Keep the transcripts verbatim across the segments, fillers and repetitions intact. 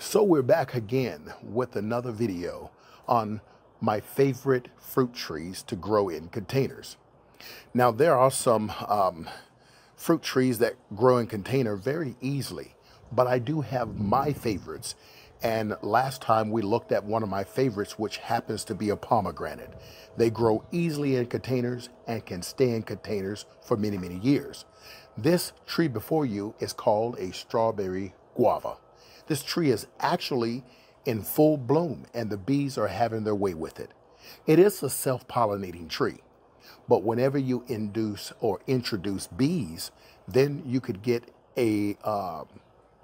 So we're back again with another video on my favorite fruit trees to grow in containers. Now there are some um, fruit trees that grow in container very easily, but I do have my favorites. And last time we looked at one of my favorites, which happens to be a pomegranate. They grow easily in containers and can stay in containers for many, many years. This tree before you is called a strawberry guava. This tree is actually in full bloom and the bees are having their way with it. It is a self-pollinating tree, but whenever you induce or introduce bees, then you could get a uh,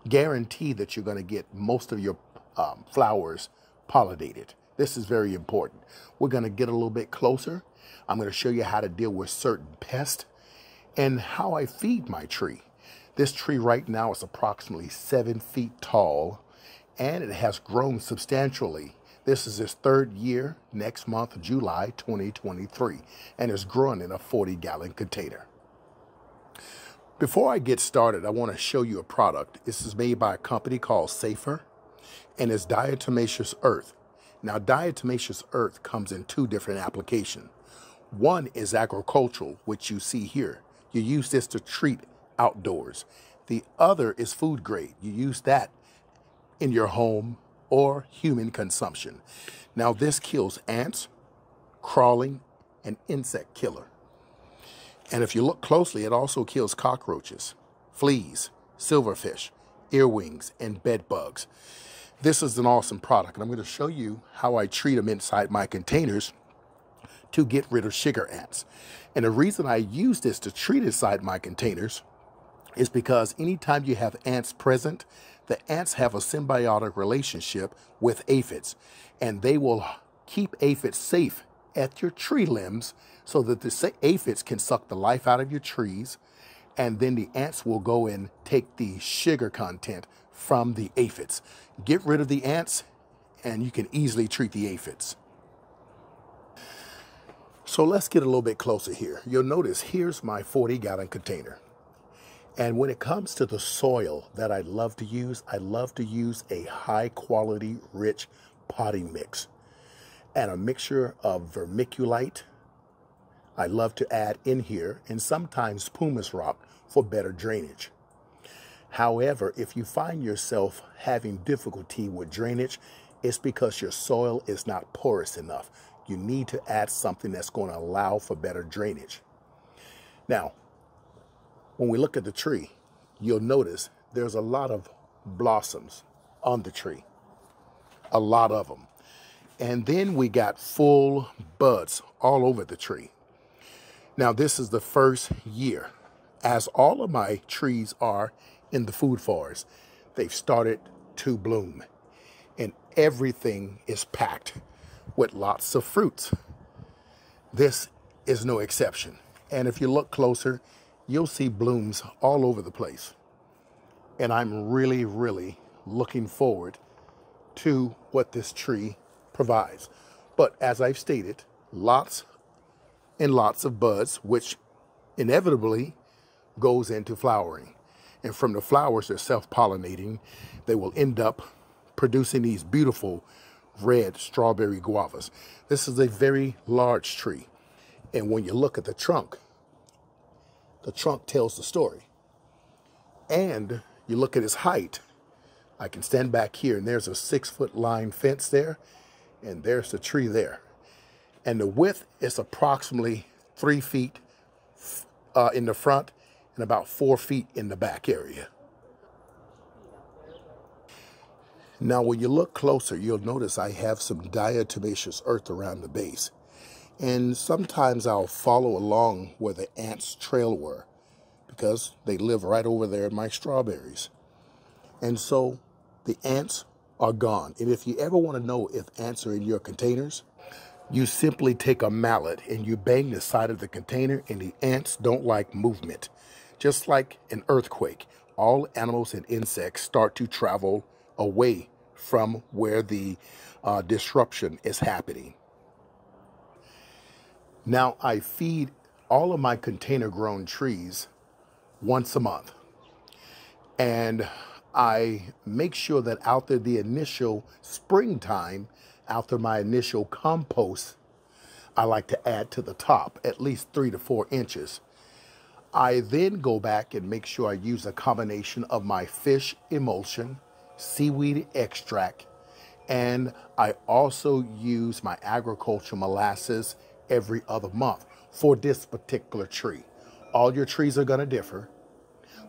guarantee that you're going to get most of your um, flowers pollinated. This is very important. We're going to get a little bit closer. I'm going to show you how to deal with certain pests and how I feed my tree. This tree right now is approximately seven feet tall and it has grown substantially. This is its third year, next month, July twenty twenty-three, and it's growing in a forty gallon container. Before I get started, I want to show you a product. This is made by a company called Safer and it's diatomaceous earth. Now, diatomaceous earth comes in two different applications. One is agricultural, which you see here. You use this to treat outdoors. The other is food grade. You use that in your home or human consumption. Now this kills ants, crawling, and insect killer. And if you look closely, it also kills cockroaches, fleas, silverfish, earwings, and bed bugs. This is an awesome product, and I'm going to show you how I treat them inside my containers to get rid of sugar ants. And the reason I use this to treat inside my containers is because anytime you have ants present, the ants have a symbiotic relationship with aphids, and they will keep aphids safe at your tree limbs so that the aphids can suck the life out of your trees, and then the ants will go and take the sugar content from the aphids. Get rid of the ants, and you can easily treat the aphids. So let's get a little bit closer here. You'll notice here's my forty gallon container. And when it comes to the soil that I love to use, I love to use a high quality, rich potting mix and a mixture of vermiculite. I love to add in here and sometimes pumice rock for better drainage. However, if you find yourself having difficulty with drainage, it's because your soil is not porous enough. You need to add something that's going to allow for better drainage. Now, when we look at the tree, you'll notice there's a lot of blossoms on the tree, a lot of them. And then we got full buds all over the tree. Now, this is the first year, as all of my trees are in the food forest. They've started to bloom and everything is packed with lots of fruits. This is no exception. And if you look closer, you'll see blooms all over the place. And I'm really, really looking forward to what this tree provides. But as I've stated, lots and lots of buds, which inevitably goes into flowering. And from the flowers, they're self-pollinating. They will end up producing these beautiful red strawberry guavas. This is a very large tree. And when you look at the trunk, the trunk tells the story. And you look at its height. I can stand back here and there's a six foot line fence there. And there's the tree there. And the width is approximately three feet uh, in the front and about four feet in the back area. Now, when you look closer, you'll notice I have some diatomaceous earth around the base. And sometimes I'll follow along where the ants' trail were because they live right over there in my strawberries. And so the ants are gone. And if you ever want to know if ants are in your containers, you simply take a mallet and you bang the side of the container, and the ants don't like movement. Just like an earthquake, all animals and insects start to travel away from where the uh, disruption is happening. Now I feed all of my container grown trees once a month, and I make sure that after the initial springtime, after my initial compost, I like to add to the top at least three to four inches. I then go back and make sure I use a combination of my fish emulsion, seaweed extract, and I also use my agricultural molasses every other month for this particular tree. All your trees are going to differ,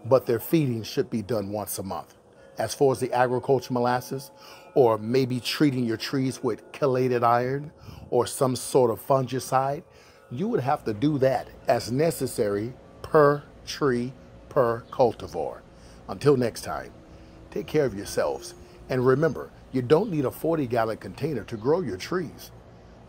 but their feeding should be done once a month. As far as the agricultural molasses, or maybe treating your trees with chelated iron or some sort of fungicide, you would have to do that as necessary per tree, per cultivar. Until next time, take care of yourselves. And remember, you don't need a forty gallon container to grow your trees.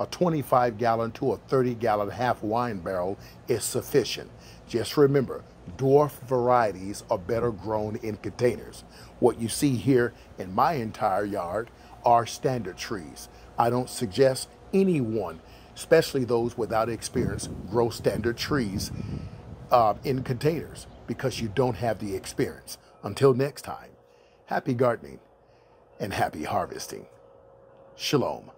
A twenty-five gallon to a thirty gallon half wine barrel is sufficient. Just remember, dwarf varieties are better grown in containers. What you see here in my entire yard are standard trees. I don't suggest anyone, especially those without experience, grow standard trees uh, in containers, because you don't have the experience. Until next time, happy gardening and happy harvesting. Shalom.